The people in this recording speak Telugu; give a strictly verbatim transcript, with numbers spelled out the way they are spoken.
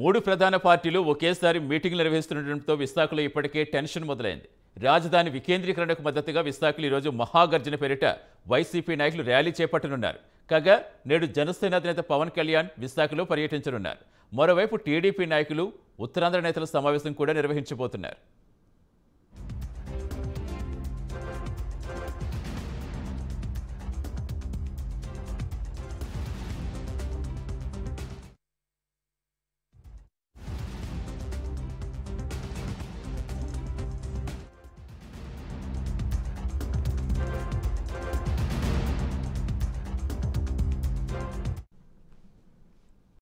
మూడు ప్రధాన పార్టీలు ఒకేసారి మీటింగ్లు నిర్వహిస్తుండటంతో విశాఖలో ఇప్పటికే టెన్షన్ మొదలైంది. రాజధాని వికేంద్రీకరణకు మద్దతుగా విశాఖలో ఈరోజు మహాగర్జన పేరిట వైసీపీ నాయకులు ర్యాలీ చేపట్టనున్నారు. కాగా నేడు జనసేన అధినేత పవన్ కళ్యాణ్ విశాఖలో పర్యటించనున్నారు. మరోవైపు టీడీపీ నాయకులు ఉత్తరాంధ్ర నేతల సమావేశం కూడా నిర్వహించబోతున్నారు.